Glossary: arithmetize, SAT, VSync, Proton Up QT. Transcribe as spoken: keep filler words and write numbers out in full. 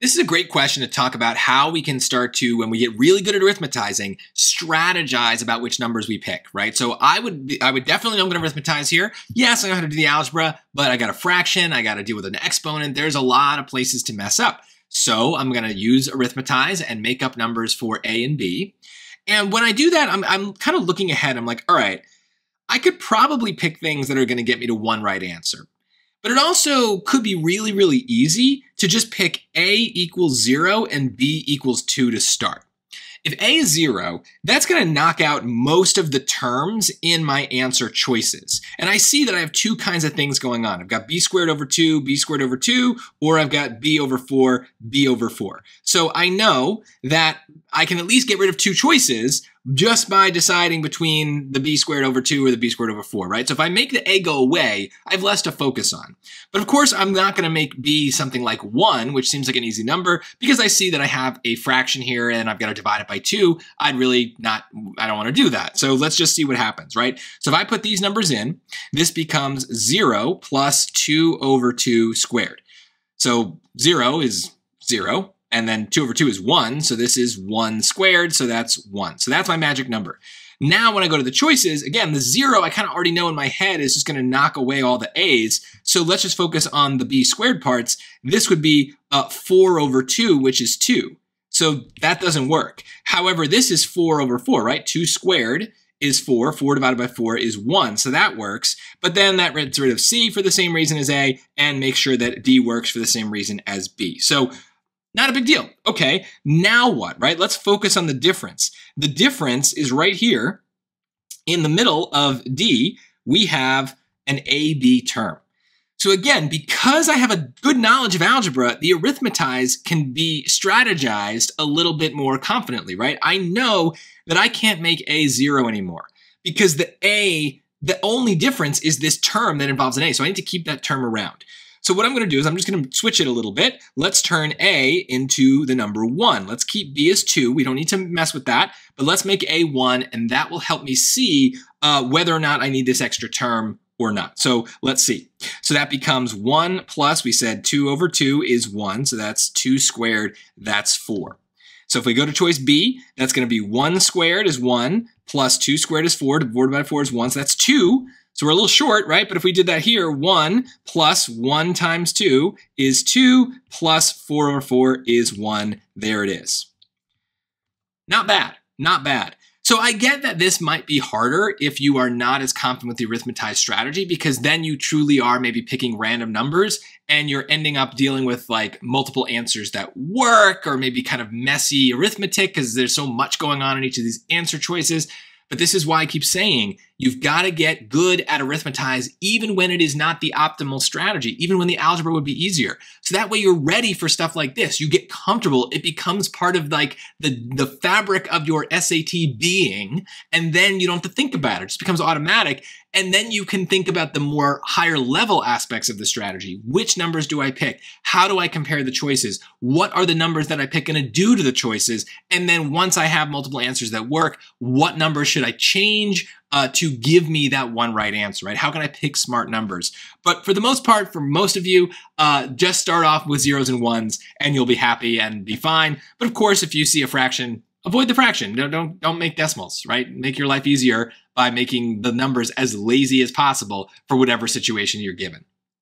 This is a great question to talk about how we can start to, when we get really good at arithmetizing, strategize about which numbers we pick, right? So I would be, I would definitely know I'm going to arithmetize here. Yes, I know how to do the algebra, but I got a fraction, I got to deal with an exponent. There's a lot of places to mess up. So I'm going to use arithmetize and make up numbers for A and B. And when I do that, I'm, I'm kind of looking ahead. I'm like, all right, I could probably pick things that are going to get me to one right answer. But it also could be really, really easy to just pick A equals zero and B equals two to start. If A is zero, that's going to knock out most of the terms in my answer choices. And I see that I have two kinds of things going on. I've got B squared over two, B squared over two, or I've got B over four, B over four. So I know that I can at least get rid of two choices just by deciding between the B squared over two or the B squared over four, right? So if I make the A go away, I have less to focus on. But of course, I'm not going to make B something like one, which seems like an easy number, because I see that I have a fraction here and I've got to divide it by two. I'd really not, I don't want to do that. So let's just see what happens, right? So if I put these numbers in, this becomes zero plus two over two squared. So zero is zero. And then two over two is one, so this is one squared, so that's one. So that's my magic number. Now when I go to the choices, again, the zero I kind of already know in my head is just going to knock away all the A's, so let's just focus on the B squared parts. This would be uh, four over two, which is two. So that doesn't work. However, this is four over four, right? two squared is four, four divided by four is one, so that works. But then that gets rid of C for the same reason as A, and make sure that D works for the same reason as B. So not a big deal. Okay, now what, right? Let's focus on the difference. The difference is right here in the middle of D, we have an A B term. So again, because I have a good knowledge of algebra, the arithmetize can be strategized a little bit more confidently, right? I know that I can't make A zero anymore because the A, the only difference is this term that involves an A. So I need to keep that term around. So what I'm going to do is I'm just going to switch it a little bit. Let's turn A into the number one. Let's keep B as two. We don't need to mess with that, but let's make A one, and that will help me see uh, whether or not I need this extra term or not. So let's see. So that becomes one plus, we said two over two is one, so that's two squared, that's four. So if we go to choice B, that's going to be one squared is one, plus two squared is four, divided by four is one, so that's two. So we're a little short, right? But if we did that here, one plus one times two is two, plus four over four is one. There it is. Not bad, not bad. So I get that this might be harder if you are not as confident with the arithmetized strategy, because then you truly are maybe picking random numbers and you're ending up dealing with like multiple answers that work, or maybe kind of messy arithmetic because there's so much going on in each of these answer choices. But this is why I keep saying you've got to get good at arithmetize even when it is not the optimal strategy, even when the algebra would be easier. So that way you're ready for stuff like this. You get comfortable. It becomes part of like the, the fabric of your S A T being, and then you don't have to think about it. It just becomes automatic. And then you can think about the more higher level aspects of the strategy. Which numbers do I pick? How do I compare the choices? What are the numbers that I pick going to do to the choices? And then once I have multiple answers that work, what numbers should I change uh, to give me that one right answer, right? How can I pick smart numbers? But for the most part, for most of you, uh, just start off with zeros and ones and you'll be happy and be fine. But of course, if you see a fraction, avoid the fraction. Don't, don't, don't make decimals, right? Make your life easier by making the numbers as lazy as possible for whatever situation you're given.